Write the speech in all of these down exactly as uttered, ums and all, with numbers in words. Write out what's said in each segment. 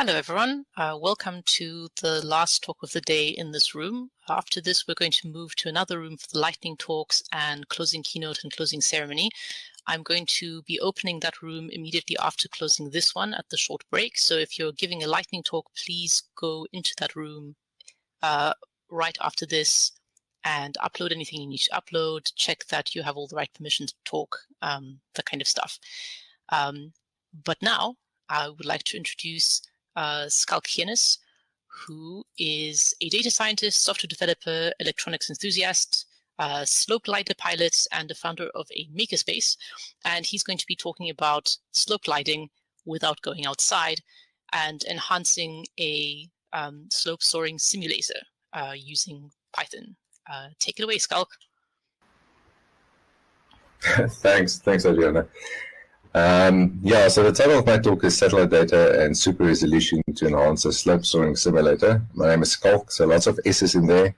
Hello everyone, uh, welcome to the last talk of the day in this room. After this, we're going to move to another room for the lightning talks and closing keynote and closing ceremony. I'm going to be opening that room immediately after closing this one at the short break. So if you're giving a lightning talk, please go into that room uh, right after this and upload anything you need to upload, check that you have all the right permissions to talk, um, that kind of stuff. Um, but now I would like to introduce Uh, Schalk Heunis, who is a data scientist, software developer, electronics enthusiast, uh, slope LiDAR pilot, and the founder of a makerspace. And he's going to be talking about slope lighting without going outside and enhancing a um, slope soaring simulator uh, using Python. Uh, take it away, Schalk. Thanks. Thanks, Adriana. Um, yeah, so the title of my talk is Satellite Data and Super Resolution to Enhance a Slope Soaring Simulator. My name is Schalk, so lots of S's in there.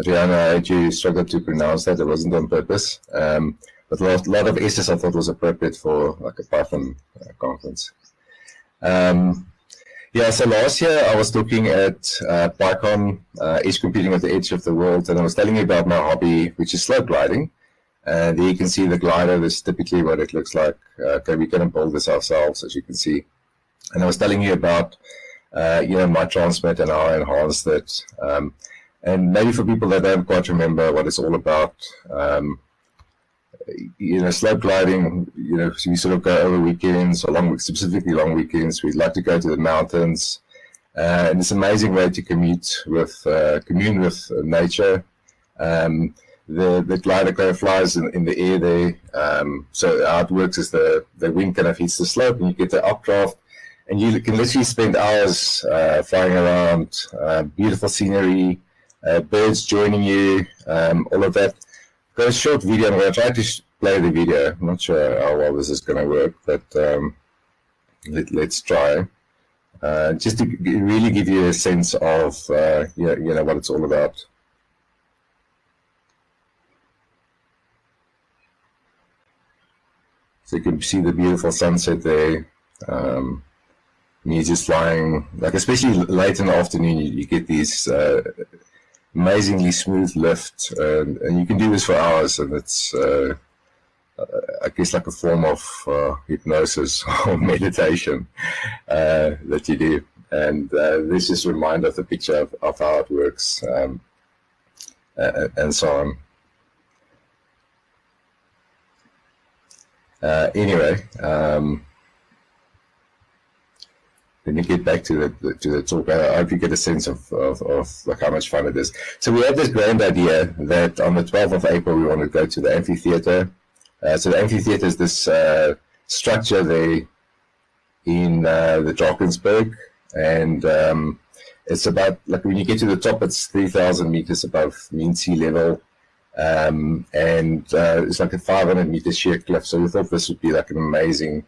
Adriana, I actually struggled to pronounce that. It wasn't on purpose. Um, but a lot, lot of S's I thought was appropriate for like a Python uh, conference. Um, yeah, so last year I was talking at uh, PyCon, uh, Edge Computing at the Edge of the World, and I was telling you about my hobby, which is slope gliding. And here you can see the glider is typically what it looks like. Uh, okay, we couldn't build this ourselves, as you can see. And I was telling you about, uh, you know, my transmit and how I enhanced it. Um, and maybe for people that don't quite remember what it's all about, um, you know, slope gliding, you know, we sort of go over weekends, or long, specifically long weekends. We'd like to go to the mountains. Uh, and it's an amazing way to commute with, uh, commune with nature. Um, The, the glider kind of flies in, in the air there. Um, so how it works is the, the wing kind of hits the slope and you get the updraft. And you can literally spend hours uh, flying around, uh, beautiful scenery, uh, birds joining you, um, all of that. I've got a short video. I'm going to try to play the video. I'm not sure how well this is going to work, but um, let, let's try. Uh, just to really give you a sense of uh, you know, you know, what it's all about. So you can see the beautiful sunset there. Um, you're just flying, like especially late in the afternoon, you, you get these uh, amazingly smooth lifts, and, and you can do this for hours, and it's, uh, I guess, like a form of uh, hypnosis or meditation uh, that you do. And uh, this is a reminder of the picture of, of how it works, um, and, and so on. Uh, anyway, um, let me get back to the, the to the talk. I hope you get a sense of, of, of like how much fun it is. So we had this grand idea that on the twelfth of April we want to go to the amphitheater. Uh, so the amphitheater is this uh, structure there in uh, the Drakensberg, and um, it's about, like, when you get to the top, it's three thousand meters above mean sea level. Um, and uh, it's like a five hundred meter sheer cliff, so we thought this would be like an amazing,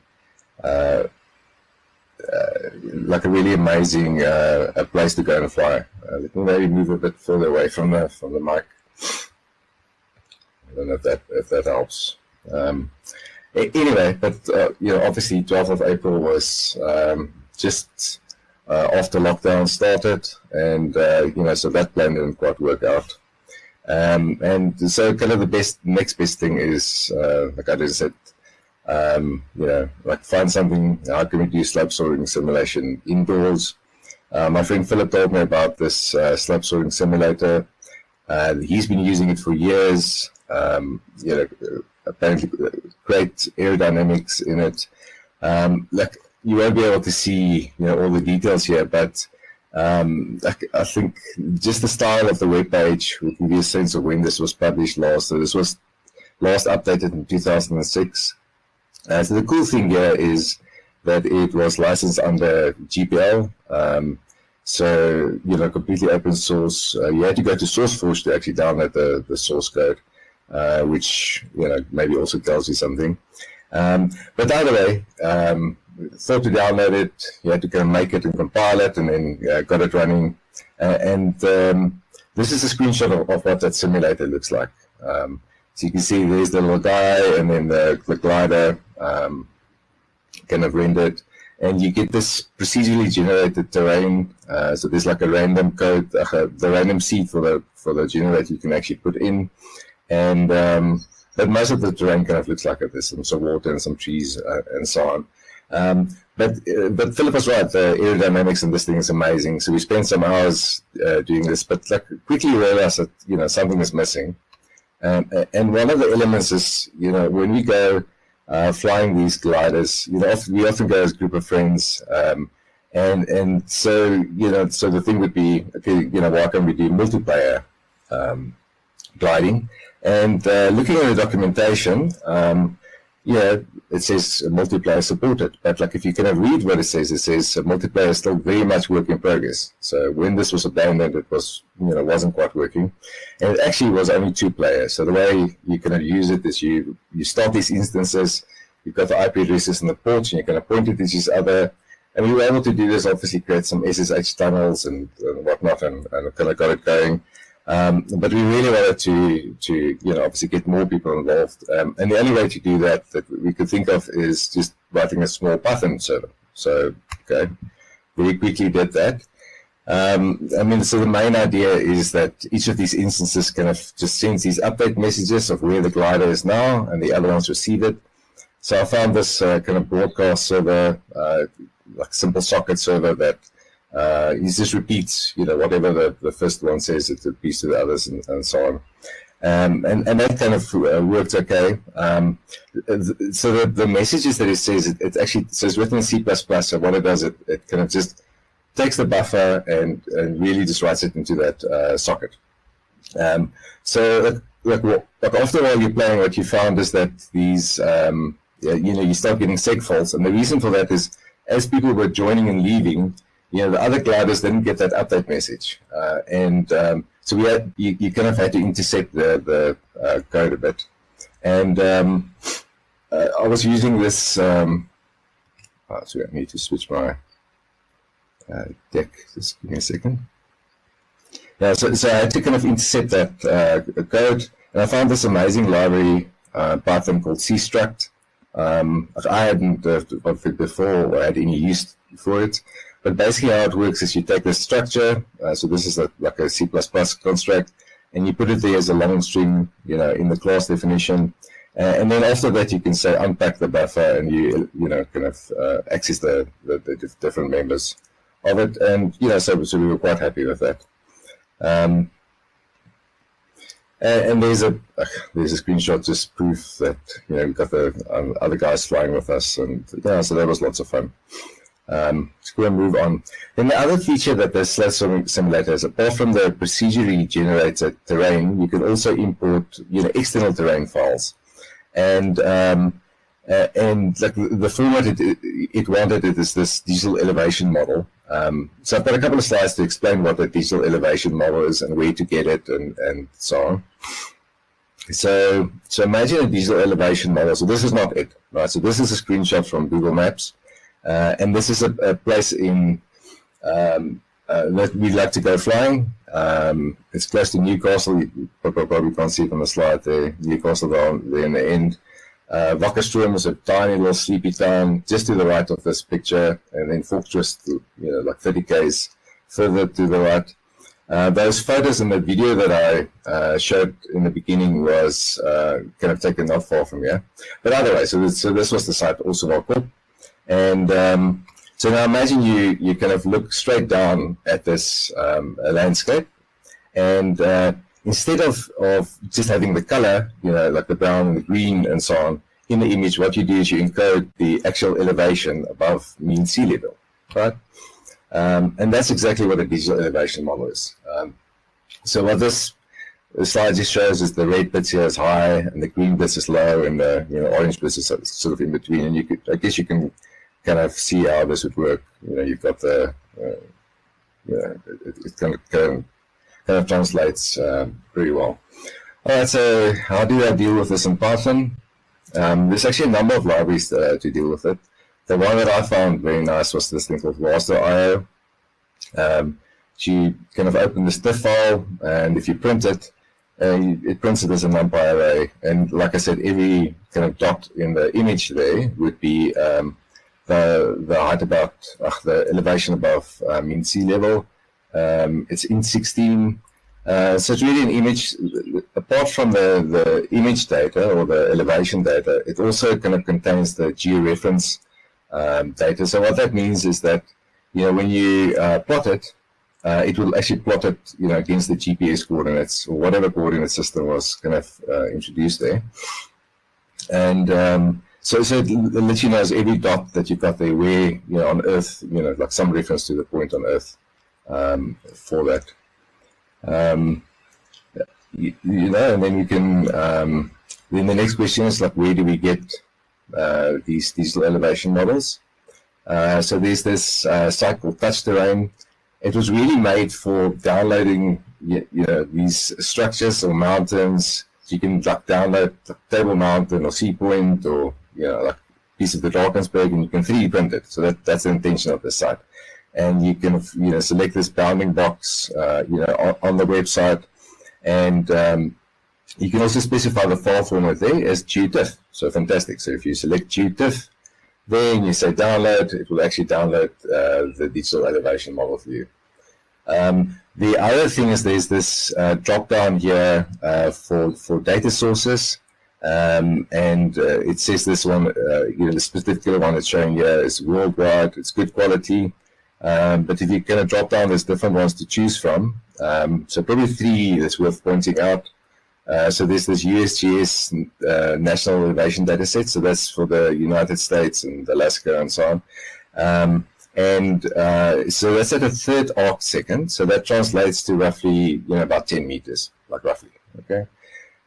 uh, uh, like a really amazing uh, a place to go and fly. Uh, let me maybe move a bit further away from the from the mic. I don't know if that if that helps. Um, anyway, but uh, you know, obviously, twelfth of April was um, just uh, after lockdown started, and uh, you know, so that plan didn't quite work out. Um, and so kind of the best, next best thing is, uh, like I just said, um, you know, like find something, how can we do slope soaring simulation indoors? Uh, my friend Philip told me about this uh, slope soaring simulator. Uh, he's been using it for years, um, you know, apparently great aerodynamics in it. Um, like you won't be able to see, you know, all the details here, but Um, I, I think just the style of the web page will give you a sense of when this was published last. So this was last updated in two thousand six. Uh, so the cool thing here is that it was licensed under G P L. Um, so, you know, completely open source. Uh, you had to go to SourceForge to actually download the, the source code, uh, which, you know, maybe also tells you something. Um, but either way, um, thought to download it, you had to kind of make it and compile it, and then uh, got it running. Uh, and um, this is a screenshot of, of what that simulator looks like. Um, so you can see there's the little guy, and then the, the glider um, kind of rendered. and you get this procedurally generated terrain. Uh, so there's like a random code, uh, the random seed for the for the generator you can actually put in, and um, but most of the terrain kind of looks like it. There's some, some water and some trees uh, and so on. Um, but uh, but Philip was right. The aerodynamics and this thing is amazing. So we spent some hours uh, doing this, but like quickly realized that you know something is missing. Um, and one of the elements is, you know, when we go uh, flying these gliders, you know, we often go as a group of friends, um, and and so you know, so the thing would be, okay, you know, why can't we do multiplayer um, gliding? And uh, looking at the documentation, um, yeah, it says multiplayer supported, but like if you kind of read what it says, it says multiplayer is still very much work in progress. So when this was abandoned, it was, you know, wasn't quite working, and it actually was only two players. So the way you kind of use it is you you start these instances, you've got the I P addresses and the ports, and you kind of point at each other. And we were able to do this, obviously create some S S H tunnels and, and whatnot, and, and kind of got it going. Um, but we really wanted to, to, you know, obviously get more people involved. Um, and the only way to do that that we could think of is just writing a small Python server. So, okay, we quickly did that. Um, I mean, so the main idea is that each of these instances kind of just sends these update messages of where the glider is now, and the other ones receive it. So I found this uh, kind of broadcast server, uh, like simple socket server that Uh, he just repeats, you know, whatever the, the first one says, it repeats to the others, and, and so on. Um, and, and that kind of uh, worked okay. Um, th so the, the messages that it says, it, it actually says written in C plus plus, so what it does, it, it kind of just takes the buffer and, and really just writes it into that uh, socket. Um, so like, like after while you're playing, what you found is that these, um, you know, you start getting seg faults, and the reason for that is as people were joining and leaving, you know, the other gliders didn't get that update message, uh, and um, so we had you, you kind of had to intercept the the uh, code a bit. And um, uh, I was using this. Um, oh, sorry, I need to switch my uh, deck. Just give me a second. Yeah, so so I had to kind of intercept that uh, code, and I found this amazing library uh, Python called C struct. Um, I hadn't heard of it before, or had any use for it. But basically how it works is you take the structure, uh, so this is a, like a C plus plus construct, and you put it there as a long string, you know, in the class definition. Uh, and then after that you can say unpack the buffer, and you, you know, kind of uh, access the, the, the different members of it. And, you know, so, so we were quite happy with that. Um, and, and there's a uh, there's a screenshot, just proof that, you know, we've got the um, other guys flying with us. And, yeah, so that was lots of fun. Um, let's go and move on. Then the other feature that the Sledge Simulator is, apart from the procedurally generated terrain, you can also import, you know, external terrain files. And um, uh, and like the format it, it wanted it is this digital elevation model. Um, so I've got a couple of slides to explain what the digital elevation model is and where to get it, and and so on. So so imagine a digital elevation model. So this is not it, right? So this is a screenshot from Google Maps. Uh, and this is a, a place in um, uh, that we'd like to go flying. Um, it's close to Newcastle. You probably can't see it on the slide there. Newcastle there in the end. Uh, Wackerstrom is a tiny little sleepy town just to the right of this picture, and then Fortress, you know, like thirty Ks further to the right. Uh, those photos in the video that I uh, showed in the beginning was uh, kind of taken not far from here. But either way, so this, so this was the site also Wackerstrom. And um, so now imagine you, you kind of look straight down at this um, landscape, and uh, instead of, of just having the color, you know, like the brown and the green and so on, in the image, what you do is you encode the actual elevation above mean sea level, right? Um, and that's exactly what a digital elevation model is. Um, so what this slide just shows is the red bits here is high, and the green bits is low, and the, you know, orange bits is sort of in between. And you could, I guess you can kind of see how this would work. You know, you've got the, uh, you know, it, it kind of, kind of translates uh, pretty well. All right, so how do I deal with this in Python? Um, there's actually a number of libraries uh, to deal with it. The one that I found very nice was this thing called Fast dot I O. Um, you kind of open this diff file, and if you print it, uh, it prints it as a numpy array. And like I said, every kind of dot in the image there would be um, the the height about uh, the elevation above I mean sea level. Um, it's in sixteen. Uh, so it's really an image. Apart from the, the image data or the elevation data, it also kind of contains the georeference um, data. So what that means is that, you know, when you uh, plot it, uh, it will actually plot it, you know, against the G P S coordinates or whatever coordinate system was kind of uh, introduced there. And um, so, so it literally knows every dot that you've got there where, you know, on Earth, you know, like some reference to the point on Earth um, for that. Um, you, you know, and then you can, um, then the next question is like, where do we get uh, these digital elevation models? Uh, so there's this uh, site called Touchterrain. It was really made for downloading, you, you know, these structures or mountains. So you can like download Table Mountain or Sea Point or, you know, like a piece of the Drakensberg, and you can three D print it. So that, that's the intention of the site. And you can, you know, select this bounding box, uh, you know, on, on the website, and um, you can also specify the file format there as GeoTIFF. So fantastic. So if you select GeoTIFF, then you say download, it will actually download uh, the digital elevation model for you. Um, the other thing is there's this uh, drop down here uh, for for data sources, um, and uh, it says this one, uh, you know, this particular one it's showing here is worldwide. It's good quality. Um, but if you kind of drop down, there's different ones to choose from. Um, so probably three that's worth pointing out. Uh, so there's this U S G S uh, National Elevation Dataset. So that's for the United States and Alaska and so on. Um, and uh, so that's at a third arc second. So that translates to roughly, you know, about ten meters, like roughly. Okay.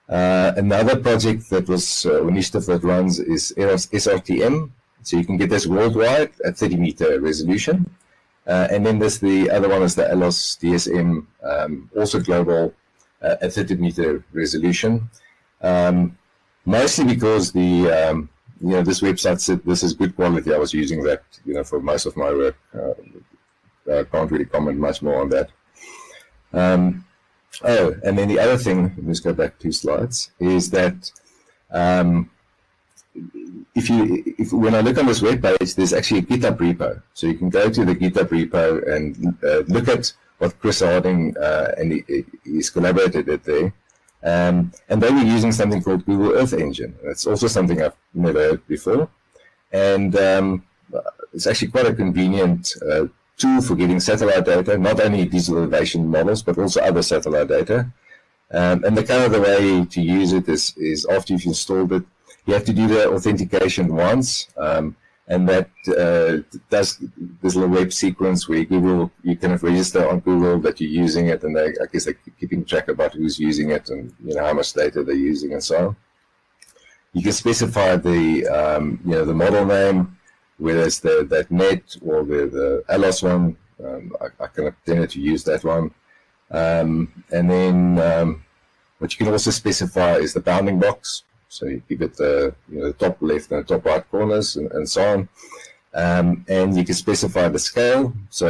Uh, another project that was uh, initiative that runs is EROS S R T M. So you can get this worldwide at thirty meter resolution. Uh, and then there's the other one is the ALOS D S M, um, also global, uh, at thirty meter resolution. Um, mostly because the, um, you know, this website said this is good quality. I was using that, you know, for most of my work. Uh, I can't really comment much more on that. Um, oh, and then the other thing, let's go back two slides, is that um, If you, if, when I look on this web page, there's actually a GitHub repo. So you can go to the GitHub repo and uh, look at what Chris Harding uh, and he, he's collaborated at there. Um, and they were using something called Google Earth Engine. That's also something I've never heard before. And um, it's actually quite a convenient uh, tool for getting satellite data, not only digital elevation models, but also other satellite data. Um, and the kind of the way to use it is, is after you've installed it, you have to do the authentication once, um, and that uh, does this little web sequence where Google, you kind of register on Google that you're using it, and they, I guess they're keeping track about who's using it and, you know, how much data they're using and so on. You can specify the, um, you know, the model name, whether it's the, that net or the, the ALOS one. Um, I, I kind of tended to use that one. Um, and then um, what you can also specify is the bounding box. So you give it the, you know, the top left and the top right corners and, and so on. Um, and you can specify the scale. So,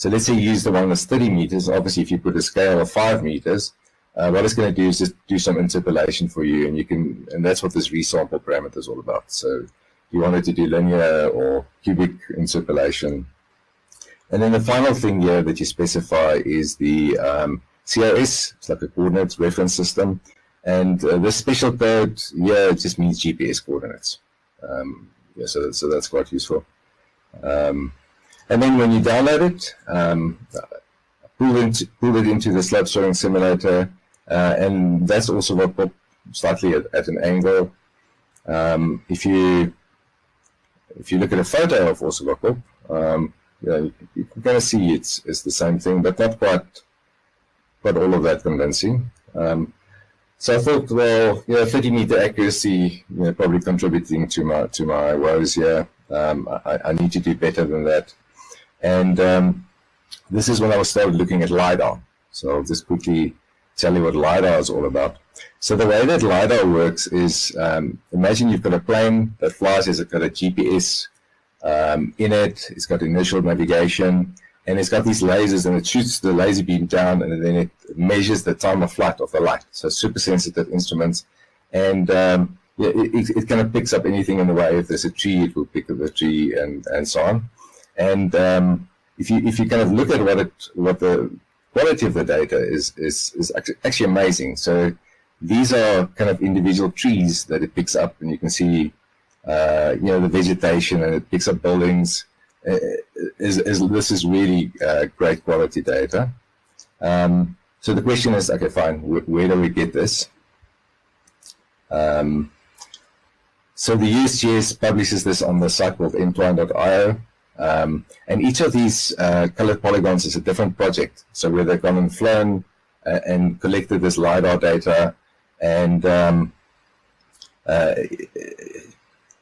so let's say you use the one that's thirty meters. Obviously, if you put a scale of five meters, uh, what it's going to do is just do some interpolation for you. And you can, and that's what this resample parameter is all about. So you wanted to do linear or cubic interpolation. And then the final thing here that you specify is the um, C R S. It's like a coordinates reference system. And uh, this special code, yeah, it just means G P S coordinates. Um, yeah, so, so that's quite useful. Um, and then when you download it, um, pull, into, pull it into the slope showing simulator, uh, and that's also what popped slightly at, at an angle. Um, if you if you look at a photo of Oslo, um, you know, you can kind of see it's it's the same thing, but not quite quite all of that convincing. Um, So I thought, well, you know, thirty meter accuracy, you know, probably contributing to my to my woes here. Um, I, I need to do better than that. And um, this is when I started looking at LIDAR. So I'll just quickly tell you what LIDAR is all about. So the way that LIDAR works is, um, imagine you've got a plane that flies, it's got a G P S um, in it, it's got inertial navigation, and it's got these lasers, and it shoots the laser beam down, and then it measures the time of flight of the light. So super sensitive instruments. And um, yeah, it, it kind of picks up anything in the way. If there's a tree, it will pick up the tree, and and so on. And um, if you if you kind of look at what it what the quality of the data is is is actually amazing. So these are kind of individual trees that it picks up, and you can see uh, you know, the vegetation, and it picks up buildings. Uh, is, is this is really uh, great quality data. Um, so the question is, okay, fine, wh where do we get this? Um, so the U S G S publishes this on the site called endpoint dot i o, um, and each of these uh, colored polygons is a different project. So where they've gone and flown uh, and collected this LIDAR data, and um, uh,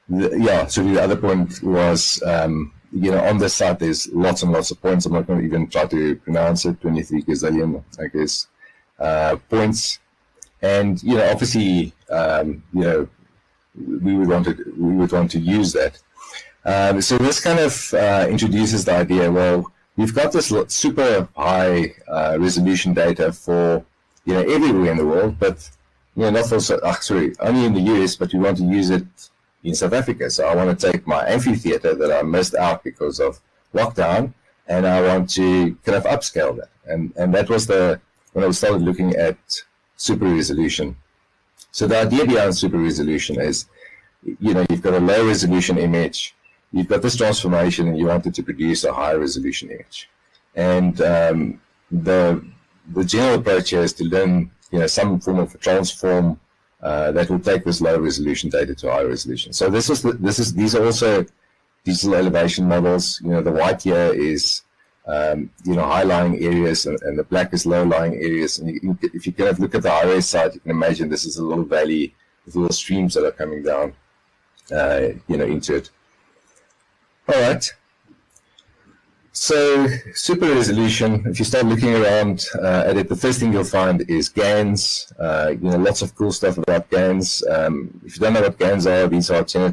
the, yeah. So the other point was, um, you know, on this site there's lots and lots of points. I'm not going to even try to pronounce it. twenty-three gazillion, I guess, uh, points. And you know, obviously, um, you know, we would want to we would want to use that. Um, so this kind of uh, introduces the idea. Well, we've got this super high uh, resolution data for, you know, everywhere in the world, but you know, not for oh, sorry, only in the U S, but we want to use it in South Africa. So I want to take my amphitheater that I missed out because of lockdown, and I want to kind of upscale that. And and that was the when I started looking at super resolution. So the idea behind super resolution is, you know, you've got a low resolution image, you've got this transformation, and you wanted to produce a high resolution image. And um, the the general approach here is to learn, you know, some form of a transform Uh, that will take this low resolution data to high resolution. So this is the, this is these are also digital elevation models. You know, the white here is um, you know, high lying areas, and, and the black is low lying areas. And you, if you kind of look at the I R S side, you can imagine this is a little valley with little streams that are coming down, uh, you know, into it. All right. So super resolution, if you start looking around uh, at it, the first thing you'll find is GANs. Uh, you know, lots of cool stuff about GANs. Um, if you don't know what GANs are, these are gener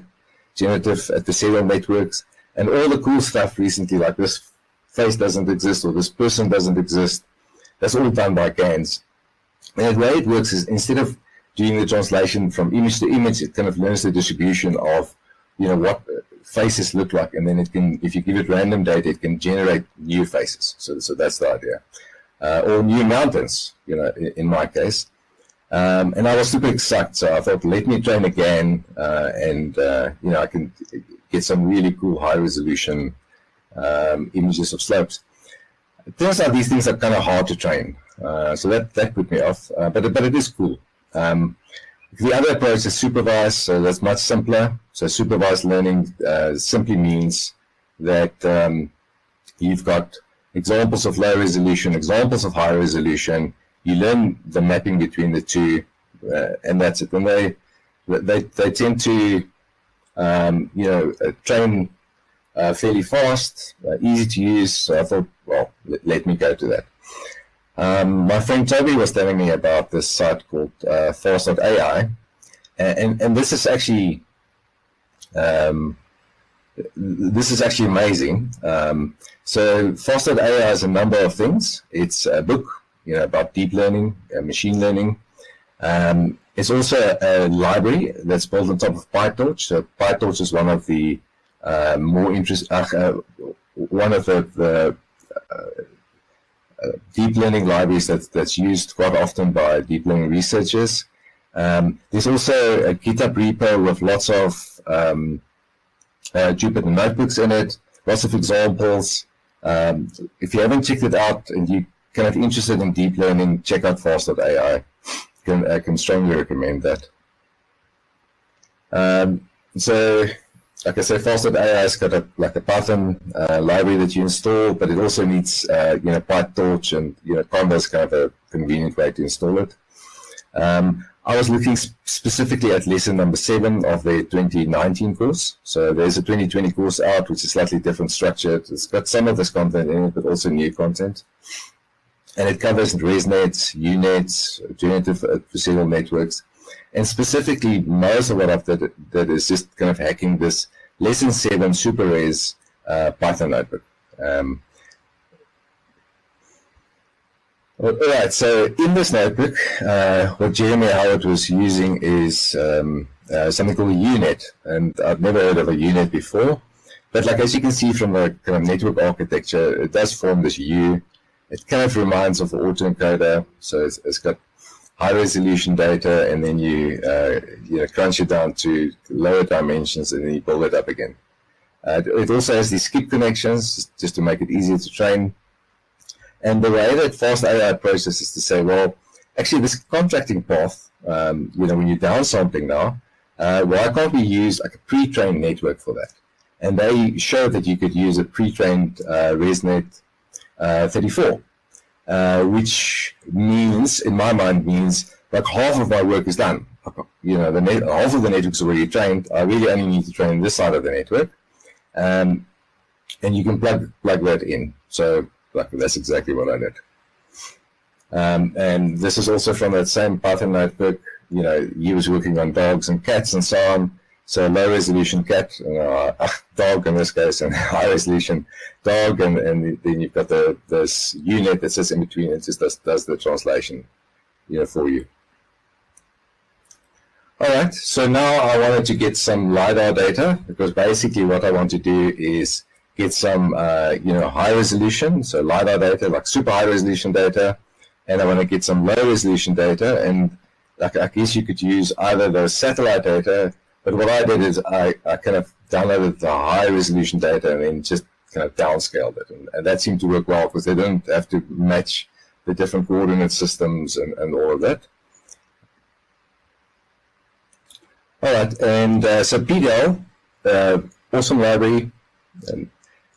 generative adversarial networks. And all the cool stuff recently, like this face doesn't exist or this person doesn't exist, that's all done by GANs. And the way it works is, instead of doing the translation from image to image, it kind of learns the distribution of, you know, what faces look like, and then it can, if you give it random data, it can generate new faces. So, so that's the idea. Uh, or new mountains, you know, in, in my case. Um, and I was super excited, so I thought, let me train again, uh, and, uh, you know, I can get some really cool high-resolution um, images of slopes. It turns out these things are kind of hard to train, uh, so that, that put me off, uh, but, but it is cool. Um, The other approach is supervised, so that's much simpler. So supervised learning uh, simply means that um, you've got examples of low resolution, examples of high resolution. You learn the mapping between the two, uh, and that's it. And they they they tend to um, you know train uh, fairly fast, uh, easy to use. So I thought, well, let, let me go to that. Um, my friend Toby was telling me about this site called uh, Fast dot A I, and, and and this is actually um, this is actually amazing. Um, so Fast dot A I is a number of things. It's a book, you know, about deep learning, uh, machine learning. Um, it's also a library that's built on top of PyTorch. So PyTorch is one of the uh, more interest, uh, one of the, the uh, Uh, deep learning libraries that, that's used quite often by deep learning researchers. Um, there's also a GitHub repo with lots of um, uh, Jupyter notebooks in it, lots of examples. Um, if you haven't checked it out and you're kind of interested in deep learning, check out Fast dot A I. Can, I can strongly recommend that. Um, so, like I said, Fast dot A I has got a, like a Python uh, library that you install, but it also needs uh, you know, PyTorch, and you know, Conda is kind of a convenient way to install it. Um, I was looking sp specifically at lesson number seven of the twenty nineteen course. So there's a twenty twenty course out, which is slightly different structured. It's got some of this content in it, but also new content. And it covers ResNet, UNet, generative adversarial networks. And specifically, most of what I've done that is just kind of hacking this lesson seven super res uh, Python notebook. Um, all right, so in this notebook, uh, what Jeremy Howard was using is um, uh, something called a U net, and I've never heard of a U net before. But like as you can see from the kind of network architecture, it does form this U. It kind of reminds of the autoencoder, so it's, it's got high resolution data, and then you uh, you know, crunch it down to lower dimensions, and then you build it up again. Uh, it also has these skip connections just to make it easier to train. And the way that Fast A I processes to say, well, actually this contracting path, um, you know, when you're downsampling now, uh, why can't we use like a pre-trained network for that? And they showed that you could use a pre-trained uh, ResNet uh, thirty-four, uh, which means, in my mind, means like half of my work is done. You know, the net, half of the network's already trained. I really only need to train this side of the network, um, and you can plug plug that in. So like, that's exactly what I did. Um, and this is also from that same Python notebook. You know, he was working on dogs and cats and so on. So low resolution cat, and, uh, dog in this case, and high resolution dog, and, and then you've got the this unit that sits in between and just does, does the translation, you know, for you. All right. So now I wanted to get some LIDAR data, because basically what I want to do is get some uh, you know, high resolution, so LIDAR data, like super high resolution data, and I want to get some low resolution data, and like, I guess you could use either the satellite data. But what I did is I, I kind of downloaded the high resolution data and then just kind of downscaled it. And, and that seemed to work well, because they didn't have to match the different coordinate systems and, and all of that. All right. And uh, so P D A L, uh, awesome library. And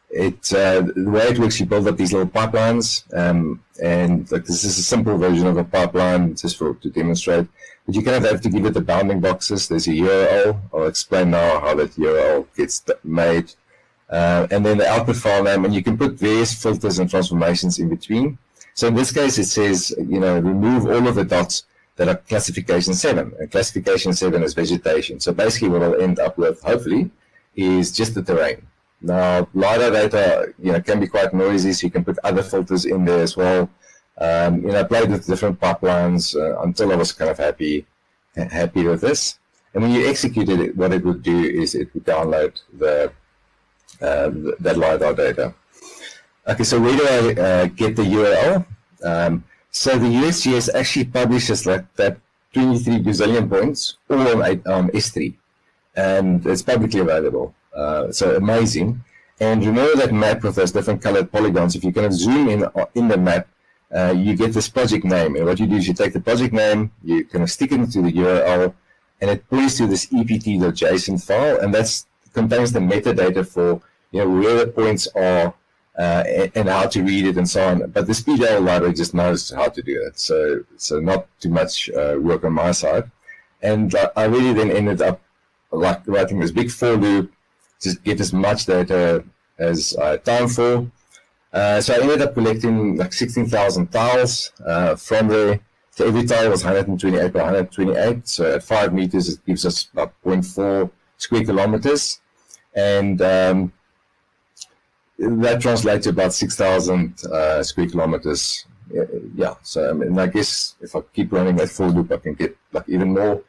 it, uh, the way it works, you build up these little pipelines. Um, and like, this is a simple version of a pipeline just for to demonstrate. But you kind of have to give it the bounding boxes. There's a U R L. I'll explain now how that U R L gets made. Uh, and then the output file name, and you can put various filters and transformations in between. So in this case, it says, you know, remove all of the dots that are classification seven. And classification seven is vegetation. So basically what I'll end up with, hopefully, is just the terrain. Now, LiDAR data, you know, can be quite noisy, so you can put other filters in there as well. Um, you know, I played with different pipelines uh, until I was kind of happy, happy with this. And when you executed it, what it would do is it would download the uh, that LiDAR data. Okay, so where do I uh, get the U R L? Um, so the U S G S actually publishes like that twenty-three gazillion points all on um, S three, and it's publicly available. Uh, so amazing. And remember that map with those different colored polygons. If you kind of zoom in in the map, Uh, you get this project name, and what you do is you take the project name, you kind of stick it into the U R L, and it points to this E P T dot J S O N file, and that contains the metadata for, you know, where the points are uh, and, and how to read it and so on. But this P D A L library just knows how to do it, so so not too much uh, work on my side. And uh, I really then ended up like writing this big for loop, just get as much data as I had time for. Uh, so I ended up collecting like sixteen thousand tiles uh, from there. So every tile was one hundred twenty-eight by one hundred twenty-eight. So at five meters, it gives us about zero point four square kilometers. And um, that translates to about six thousand uh, square kilometers. Yeah. So I mean, I guess if I keep running that full loop, I can get like even more.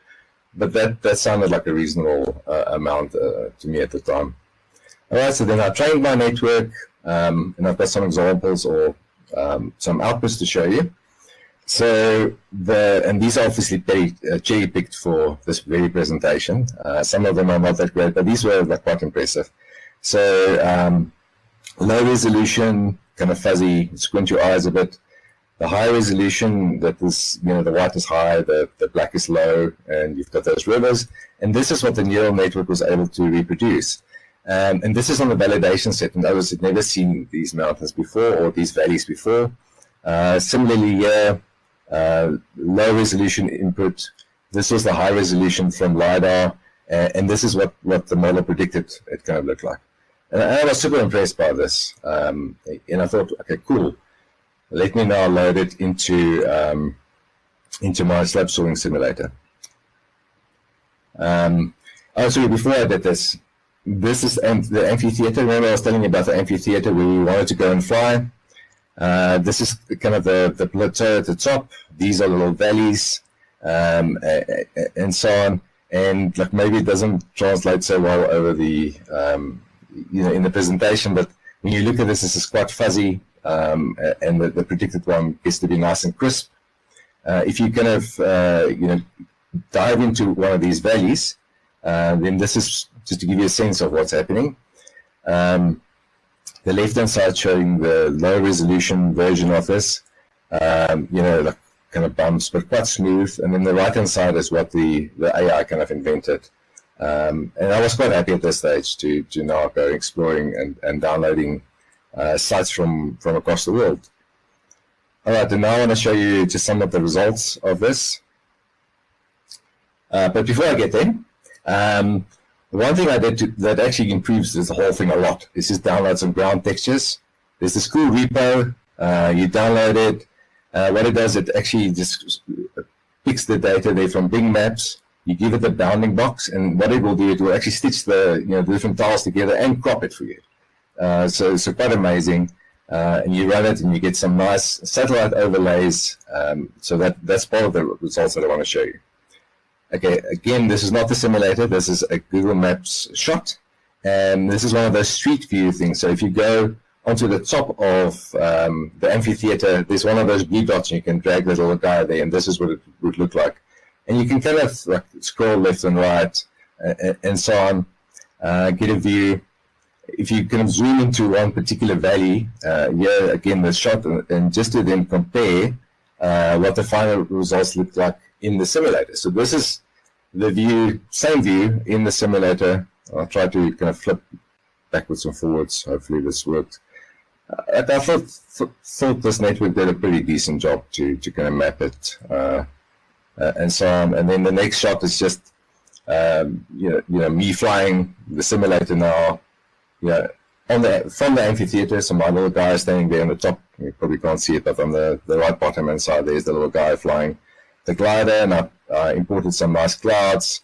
But that, that sounded like a reasonable uh, amount uh, to me at the time. All right. So then I trained my network. Um, and I've got some examples or um, some outputs to show you. So the and these are obviously very, uh, cherry picked for this very presentation. Uh, some of them are not that great, but these were like, quite impressive. So um, low resolution, kind of fuzzy, squint your eyes a bit. The high resolution, that is, you know, the white is high, the, the black is low, and you've got those rivers. And this is what the neural network was able to reproduce. Um, and this is on the validation set, and others had never seen these mountains before or these valleys before. Uh, similarly here, uh, low resolution input. This was the high resolution from LiDAR, uh, and this is what, what the model predicted it kind of looked like. And I, I was super impressed by this, um, and I thought, okay, cool. Let me now load it into, um, into my slab sawing simulator. Um, oh, sorry, before I did this, this is the amphitheater. Remember I was telling you about the amphitheater where we wanted to go and fly. Uh, this is kind of the, the plateau at the top. These are the little valleys um, and so on. and like maybe it doesn't translate so well over the um, you know, in the presentation, but when you look at this, this is quite fuzzy, um, and the, the predicted one gets to be nice and crisp. Uh, if you kind of uh, you know dive into one of these values, uh, then this is just to give you a sense of what's happening. Um, the left-hand side showing the low-resolution version of this, um, you know, like kind of bumps, but quite smooth. And then the right-hand side is what the, the A I kind of invented. Um, and I was quite happy at this stage to, to now go exploring and, and downloading uh, sites from, from across the world. All right, and now I want to show you just some of the results of this. Uh, but before I get there, um, one thing I did to, that actually improves this whole thing a lot is just download some ground textures. There's this cool repo. Uh, you download it. Uh, what it does, it actually just picks the data there from Bing Maps. You give it the bounding box, and what it will do, it will actually stitch the you know the different tiles together and crop it for you. Uh, so, so quite amazing. Uh, and you run it, and you get some nice satellite overlays. Um, so that that's part of the results that I want to show you. Okay, again, this is not the simulator. This is a Google Maps shot, and this is one of those street view things. So if you go onto the top of um, the amphitheater, there's one of those blue dots, and you can drag the little guy there, and this is what it would look like. And you can kind of like, scroll left and right, uh, and so on, uh, get a view. If you kind of zoom into one particular valley, uh, here again the shot, and just to then compare uh, what the final results look like in the simulator. So this is the view, same view in the simulator. I'll try to kind of flip backwards and forwards. Hopefully this worked. Uh, I thought, thought this network did a pretty decent job to, to kind of map it uh, uh, and so on. And then the next shot is just um, you know, you know me flying the simulator now. You know, on the, from the amphitheater, so my little guy is standing there on the top. You probably can't see it, but on the, the right bottom hand side, there's the little guy flying the glider, and I uh, imported some nice clouds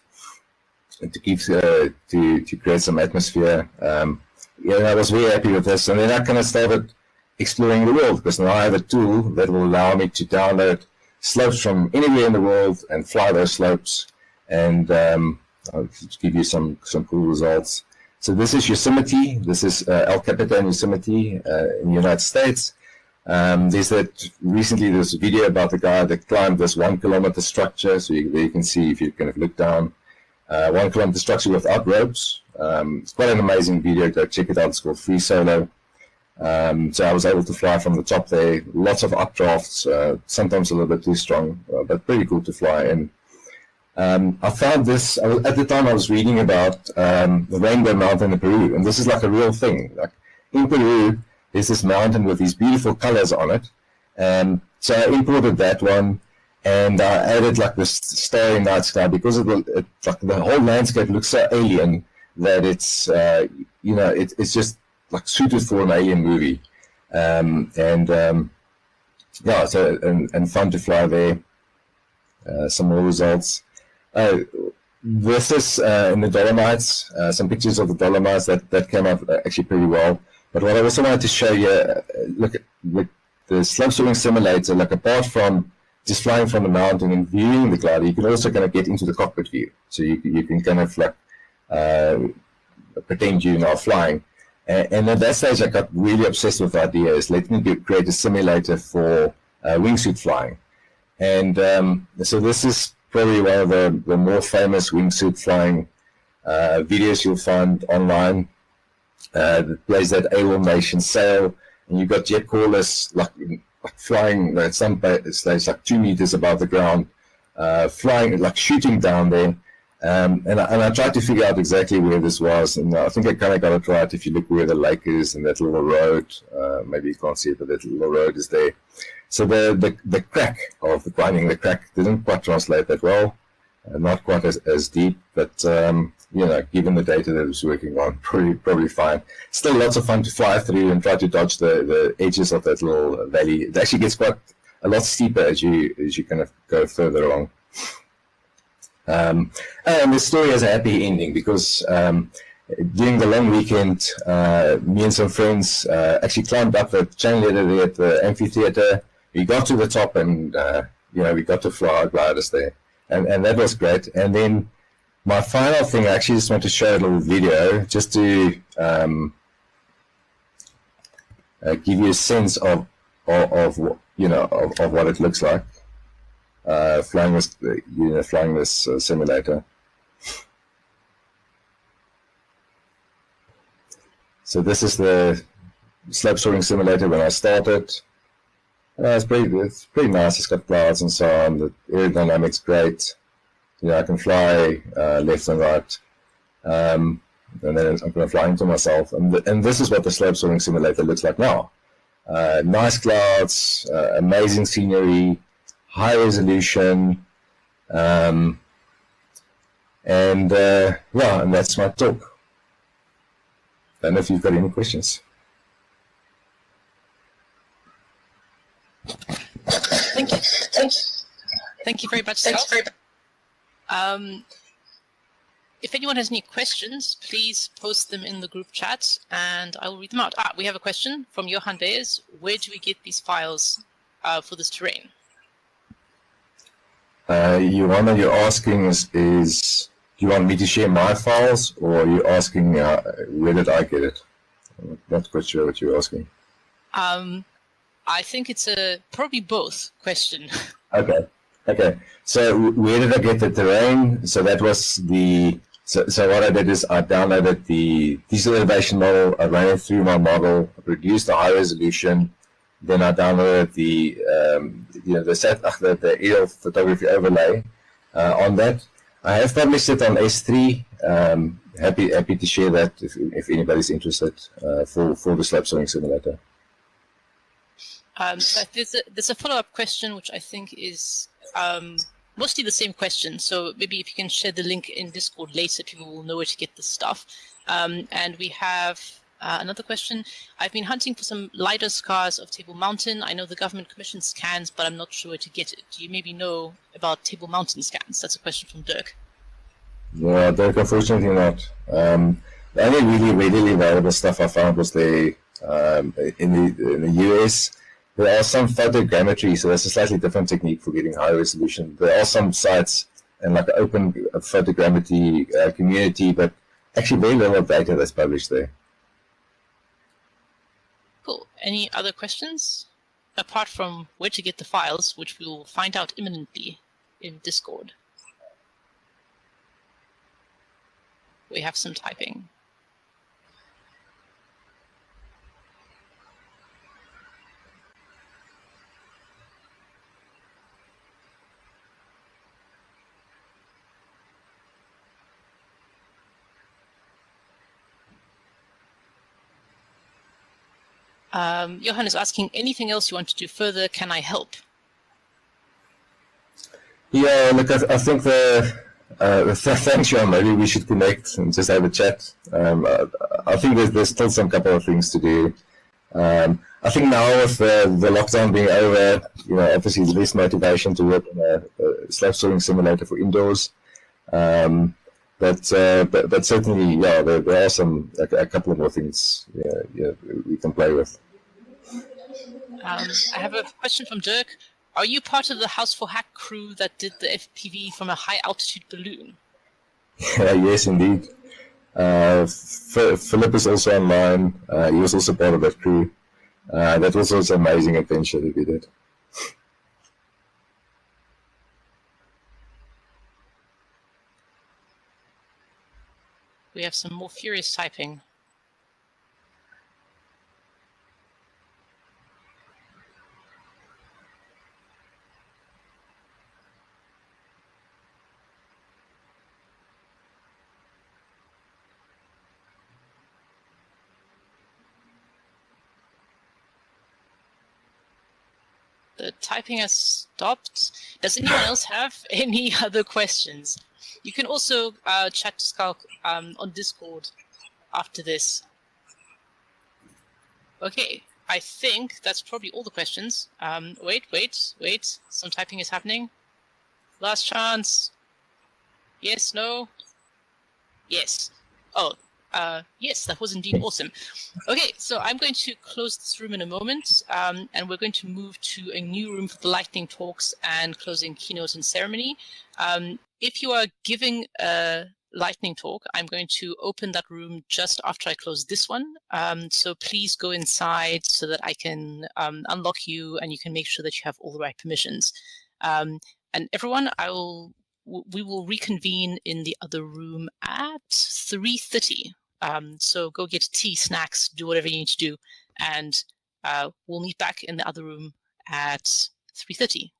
to keep uh, to to create some atmosphere. Um, yeah, and I was very happy with this, and then I kind of started exploring the world, because now I have a tool that will allow me to download slopes from anywhere in the world and fly those slopes, and um, I'll give you some some cool results. So this is Yosemite. This is uh, El Capitan, Yosemite, uh, in the United States. Um, there's that recently there's a video about the guy that climbed this one kilometer structure. So you, there you can see if you kind of look down, uh, one kilometer structure without ropes. Um, it's quite an amazing video. Go check it out. It's called Free Solo. Um, so I was able to fly from the top there. Lots of updrafts, uh, sometimes a little bit too strong, uh, but pretty cool to fly. And um, I found this, I was, at the time I was reading about um, the Rainbow Mountain in Peru. And this is like a real thing. Like in Peru, there's this mountain with these beautiful colors on it. Um, so I imported that one, and I added like this starry night sky, because it, it, like, the whole landscape looks so alien that it's, uh, you know, it, it's just like suited for an alien movie. Um, and um, yeah, so, and, and fun to fly there. Uh, some more results. Uh, this is uh, in the Dolomites, uh, some pictures of the Dolomites that, that came out actually pretty well. But what I also wanted to show you, uh, look at look, the slope soaring simulator, like apart from just flying from the mountain and viewing the glider, you can also kind of get into the cockpit view. So you, you can kind of like uh, pretend you're now flying. And, and at that stage, I got really obsessed with the idea is let me get, create a simulator for uh, wingsuit flying. And um, so this is probably one of the, the more famous wingsuit flying uh, videos you'll find online. Uh, that plays that ALOS nation sail, and you've got Jeb Corliss like, like flying at like, some stage like two meters above the ground, uh, flying like shooting down there, um, and, I, and I tried to figure out exactly where this was, and I think I kind of got it right. If you look where the lake is and that little road, uh, maybe you can't see it, but that little road is there. So the the, the crack of the grinding the crack didn't quite translate that well, uh, not quite as, as deep, but. Um, You know, given the data that it was working on, probably, probably fine. Still lots of fun to fly through and try to dodge the, the edges of that little valley. It actually gets quite a lot steeper as you as you kind of go further along. Um, and the story has a happy ending because um, during the long weekend, uh, me and some friends uh, actually climbed up the chain ladder there at the amphitheater. We got to the top and, uh, you know, we got to fly our gliders there. And, and that was great. And then My final thing, I actually just want to show a little video just to um, uh, give you a sense of, of, of you know, of, of what it looks like uh, flying this, you know, flying this uh, simulator. So this is the slope sorting simulator when I started. Uh, it's pretty, it's pretty nice. It's got clouds and so on. The aerodynamics great. You know, I can fly uh, left and right, um, and then I'm going to fly into myself. And, th and this is what the slope sorting simulator looks like now. Uh, nice clouds, uh, amazing scenery, high resolution, um, and uh, yeah, and that's my talk. I don't know if you've got any questions. Thank you. Thank you. Thank you very much, Scott. Um, if anyone has any questions, please post them in the group chat and I will read them out. Ah, we have a question from Johan Beers. Where do we get these files uh, for this terrain? Uh, Johanna, you're asking is, is, do you want me to share my files, or are you asking uh, where did I get it? I'm not quite sure what you're asking. Um, I think it's a probably both question. Okay. Okay, so where did I get the terrain? So that was the, so, so what I did is I downloaded the diesel elevation model, I ran it through my model, I produced the high resolution, then I downloaded the, um, you know, the sat, uh, the, the aerial photography overlay uh, on that. I have published it on S three, um, happy, happy to share that if, if anybody's interested uh, for, for the slope sorting simulator. Um, so there's a, there's a follow-up question, which I think is um, mostly the same question. So maybe if you can share the link in Discord later, people will know where to get the stuff. Um, and we have uh, another question. I've been hunting for some LIDAR scars of Table Mountain. I know the government commissioned scans, but I'm not sure where to get it. Do you maybe know about Table Mountain scans? That's a question from Dirk. Yeah, Dirk, unfortunately not. Um, the only really readily available stuff I found was the, um, in the in the U S. There are some photogrammetry, so that's a slightly different technique for getting high resolution. There are some sites and like an open photogrammetry uh, community, but actually very little data that's published there. Cool. Any other questions? Apart from where to get the files, which we will find out imminently in Discord. We have some typing. Um, Johan is asking, anything else you want to do further? Can I help? Yeah, look, I, th I think the, uh, the thanks, Johan. Maybe we should connect and just have a chat. Um, I, I think there's, there's still some couple of things to do. Um, I think now with the, the lockdown being over, you know, obviously there's less motivation to work on a, a slope sorting simulator for indoors. Um, But, uh, but but certainly, yeah, there, there are some a, a couple of more things yeah, yeah, we can play with. Um, I have a question from Dirk. Are you part of the House for Hack crew that did the F P V from a high altitude balloon? Yes, indeed. Uh, Philip is also online. Uh, he was also part of that crew. Uh, that was also an amazing adventure that we did. We have some more furious typing. The typing has stopped. Does anyone else have any other questions? You can also uh, chat to Schalk um, on Discord after this. Okay, I think that's probably all the questions. Um, wait, wait, wait. Some typing is happening. Last chance. Yes, no. Yes. Oh, uh, yes, that was indeed awesome. Okay, so I'm going to close this room in a moment, um, and we're going to move to a new room for the lightning talks and closing keynote and ceremony. Um, If you are giving a lightning talk. I'm going to open that room just after I close this one. Um, so please go inside so that I can um, unlock you and you can make sure that you have all the right permissions. Um, and everyone, I will, we will reconvene in the other room at three thirty. Um, so go get tea, snacks, do whatever you need to do. And uh, we'll meet back in the other room at three thirty.